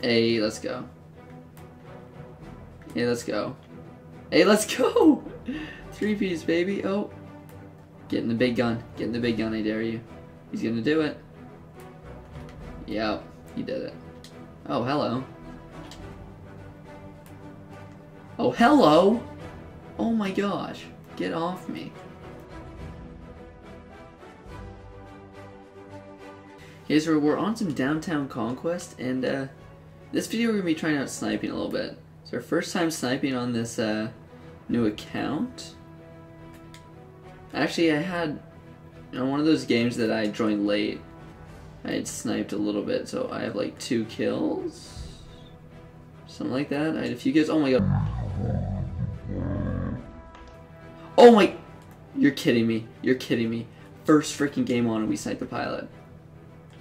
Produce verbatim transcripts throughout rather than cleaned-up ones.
Hey, let's go. Hey, let's go. Hey, let's go! Three-piece, baby. Oh. Get in the big gun. Get in the big gun, I dare you. He's gonna do it. Yep, he did it. Oh, hello. Oh, hello! Oh my gosh. Get off me. Okay, so we're on some downtown conquest, and uh, this video we're going to be trying out sniping a little bit. It's our first time sniping on this uh, new account. Actually, I had, on one of those games that I joined late, I had sniped a little bit, so I have like two kills, something like that. I had a few kills. Oh my god. Oh my, you're kidding me, you're kidding me. First freaking game on and we sniped the pilot.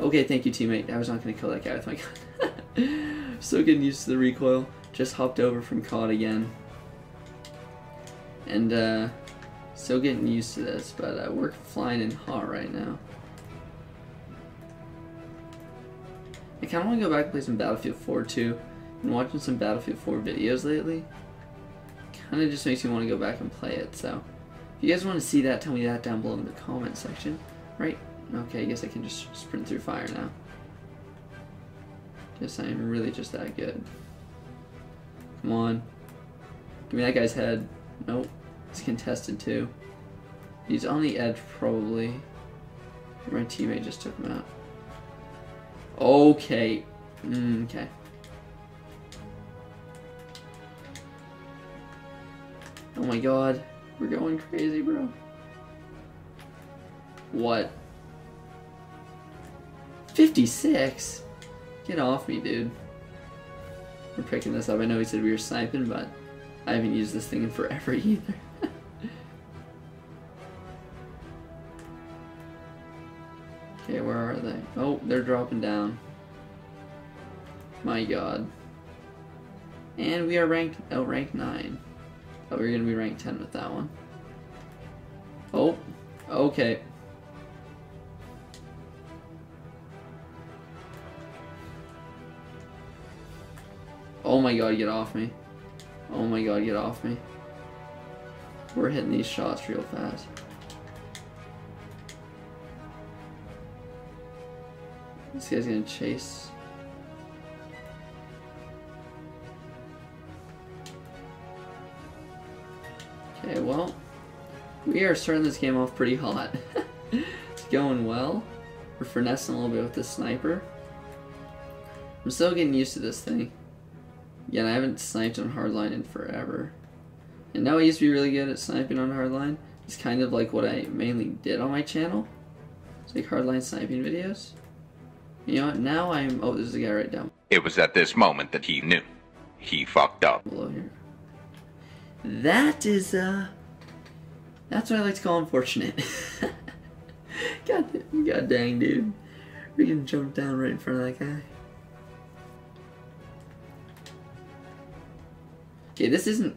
Okay, thank you, teammate. I was not going to kill that guy with my gun. Still getting used to the recoil. Just hopped over from C O D again. And, uh, still getting used to this, but uh, we're flying in hot right now. I kind of want to go back and play some Battlefield four, too. I've been watching some Battlefield four videos lately. Kind of just makes me want to go back and play it, so. If you guys want to see that, tell me that down below in the comment section. Right? Okay, I guess I can just sprint through fire now. Guess I am really just that good. Come on. Give me that guy's head. Nope. It's contested too. He's on the edge probably. My teammate just took him out. Okay. Mm, okay. Oh my god. We're going crazy, bro. What? fifty-six? Get off me, dude. We're picking this up. I know he said we were sniping, but I haven't used this thing in forever either. Okay, where are they? Oh, they're dropping down. My god. And we are ranked, oh, rank nine. Thought we were going to be rank ten with that one. Oh, okay. Oh my god, get off me. Oh my god, get off me. We're hitting these shots real fast. This guy's gonna chase. Okay, well, we are starting this game off pretty hot. It's going well. We're finessing a little bit with the sniper. I'm still getting used to this thing. Yeah, I haven't sniped on Hardline in forever. And now I used to be really good at sniping on Hardline. It's kind of like what I mainly did on my channel. It's like Hardline sniping videos. You know what, now I'm... Oh, there's a guy right down. It was at this moment that he knew. He fucked up. Below here. That is, uh... that's what I like to call unfortunate. God, God dang, dude. We can jump down right in front of that guy. Okay, this isn't...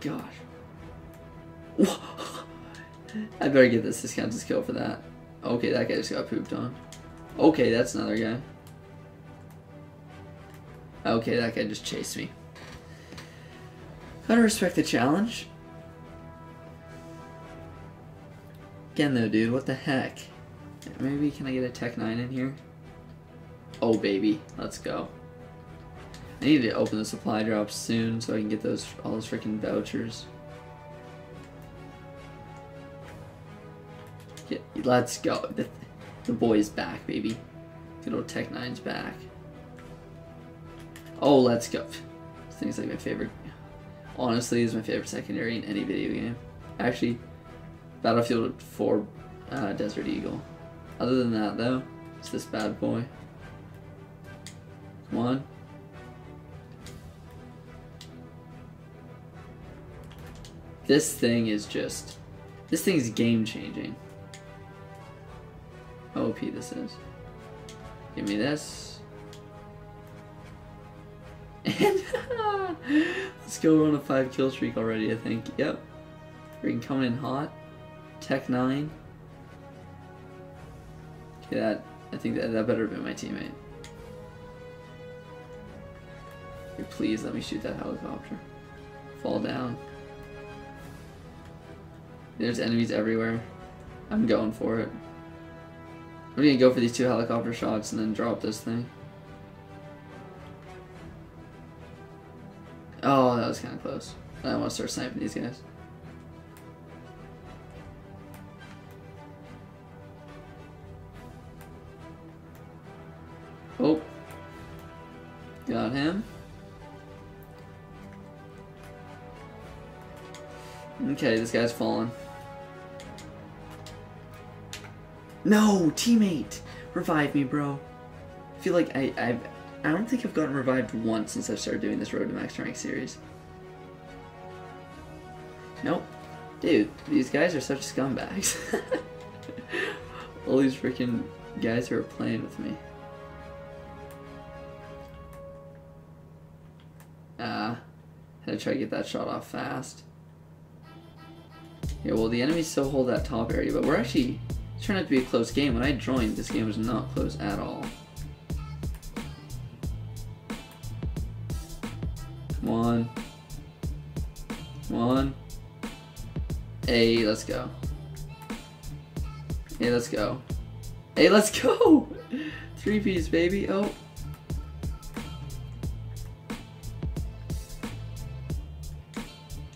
Gosh. Whoa. I better get this discount to kill for that. Okay, that guy just got pooped on. Okay, that's another guy. Okay, that guy just chased me. Gotta respect the challenge. Again though, dude, what the heck? Maybe, can I get a Tech nine in here? Oh, baby. Let's go. I need to open the supply drops soon so I can get those all those freaking vouchers. Yeah, let's go. The, the boy's back, baby. Good old Tech nine's back. Oh, let's go. This thing's like my favorite. Honestly, it's my favorite secondary in any video game. Actually, Battlefield four uh, Desert Eagle. Other than that, though, it's this bad boy. Come on. This thing is just, this thing's game changing. O P this is. Give me this. And let's go on a five kill streak already, I think. Yep. We can come in hot. Tech nine. Okay, that, I think that, that better have been my teammate. please let me shoot that helicopter. Fall down. There's enemies everywhere. I'm going for it. I'm gonna go for these two helicopter shots and then drop this thing. Oh, that was kind of close. I want to start sniping these guys. Oh. Got him. Okay, this guy's falling. No, teammate! Revive me, bro. I feel like I, I've... I don't think I've gotten revived once since I've started doing this Road to Max Rank series. Nope. Dude, these guys are such scumbags. All these freaking guys who are playing with me. Ah. Uh, had to try to get that shot off fast. Yeah, well, the enemies still hold that top area, but we're actually... It's turned out to be a close game. When I joined, this game was not close at all. Come on. Come on. Hey, let's go. Hey, let's go. Hey, let's go! Three-piece, baby. Oh.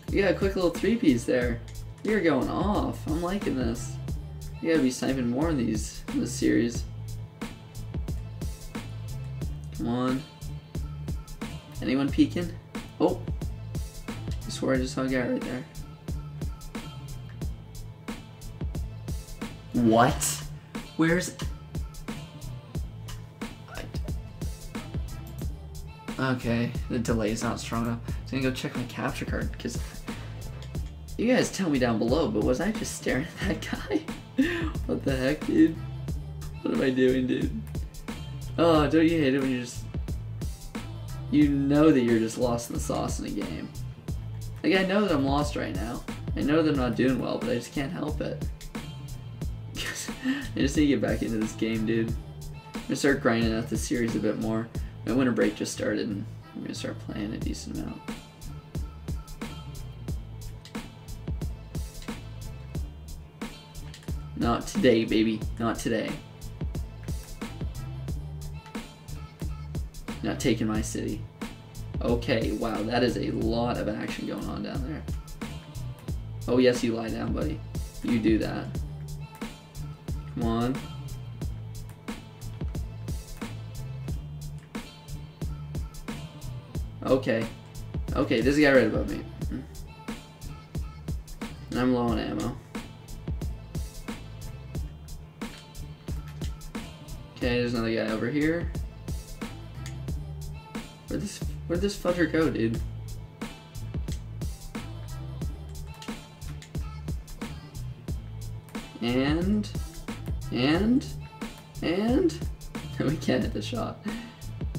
You got a quick little three-piece there. You're going off. I'm liking this. You gotta be sniping more in these in this series. Come on. Anyone peeking? Oh! I swear I just saw a guy right there. What? Where's... Okay, the delay's not strong enough. I'm gonna go check my capture card, because... You guys tell me down below, but was I just staring at that guy? What the heck, dude? What am I doing, dude? Oh, don't you hate it when you're just... You know that you're just lost in the sauce in a game. Like, I know that I'm lost right now. I know that I'm not doing well, but I just can't help it. I just need to get back into this game, dude. I'm gonna start grinding out this series a bit more. My winter break just started, and I'm gonna start playing a decent amount. Not today, baby. Not today. Not taking my city. Okay, wow, that is a lot of action going on down there. Oh, yes, you lie down, buddy. You do that. Come on. Okay. Okay, this guy right above me. And I'm low on ammo. Okay, there's another guy over here. Where'd this, where'd this fudger go, dude? And, and, and, we can't hit the shot.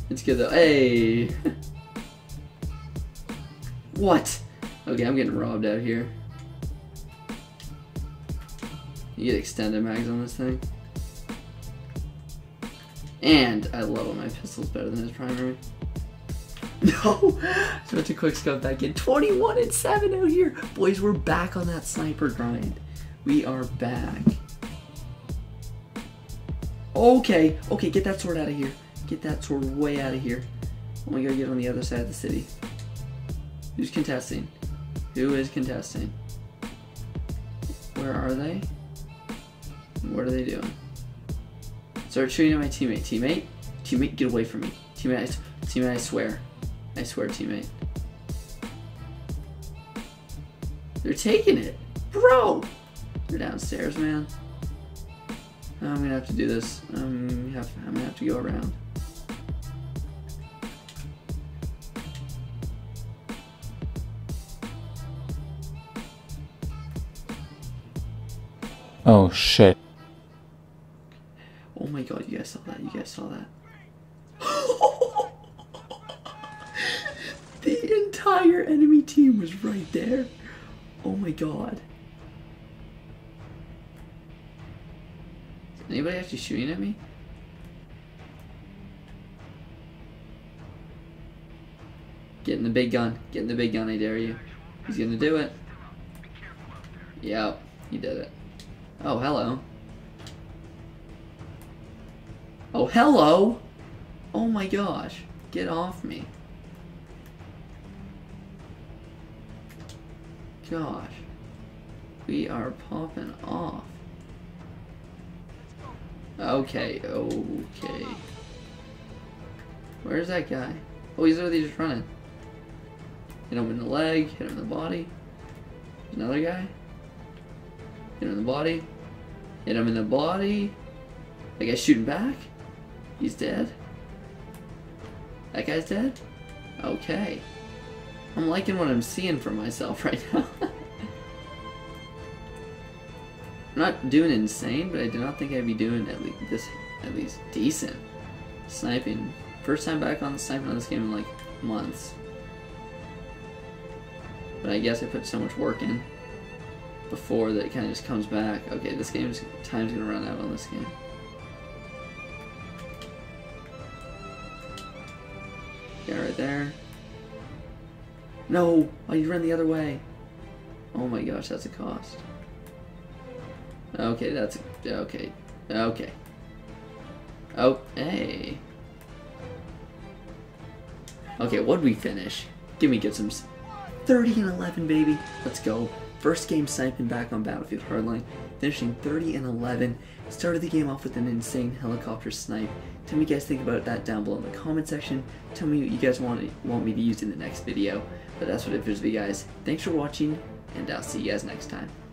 It's good though, hey! What? Okay, I'm getting robbed out here. You get extended mags on this thing. And I love it, my pistol's better than his primary. No! I was about to quick scope that kid. twenty-one and seven out here! Boys, we're back on that sniper grind. We are back. Okay, okay, get that sword out of here. Get that sword way out of here. I'm gonna go get on the other side of the city. Who's contesting? Who is contesting? Where are they? What are they doing? Start shooting at my teammate. Teammate, teammate, get away from me. Teammate, I, teammate, I swear. I swear, teammate. They're taking it. Bro! They're downstairs, man. I'm gonna have to do this. I'm gonna have, I'm gonna have to go around. Oh, shit. Oh my god, you guys saw that, you guys saw that. The entire enemy team was right there. Oh my god. Is anybody actually shooting at me? Get in the big gun. Get in the big gun, I dare you. He's gonna do it. Yep, he did it. Oh, hello. Oh, hello! Oh my gosh. Get off me. Gosh. We are popping off. Okay, okay. Where's that guy? Oh, he's literally just running. Hit him in the leg, hit him in the body. Another guy. Hit him in the body. Hit him in the body. That guy's shooting back. He's dead. That guy's dead? Okay. I'm liking what I'm seeing for myself right now. I'm not doing insane, but I do not think I'd be doing at least this, at least decent. Sniping. First time back on sniping on this game in like months. But I guess I put so much work in before that it kind of just comes back. Okay, this game's time's gonna run out on this game. Yeah, right there. No! Oh, you ran the other way. Oh my gosh, that's a cost. Okay, that's a, okay. Okay. Oh, hey. Okay, what'd we finish? Give me good some thirty and eleven, baby. Let's go. First game sniping back on Battlefield Hardline, finishing thirty and eleven. Started the game off with an insane helicopter snipe. Tell me what you guys think about that down below in the comment section. Tell me what you guys want want me to use in the next video. But that's what it is, guys. Thanks for watching, and I'll see you guys next time.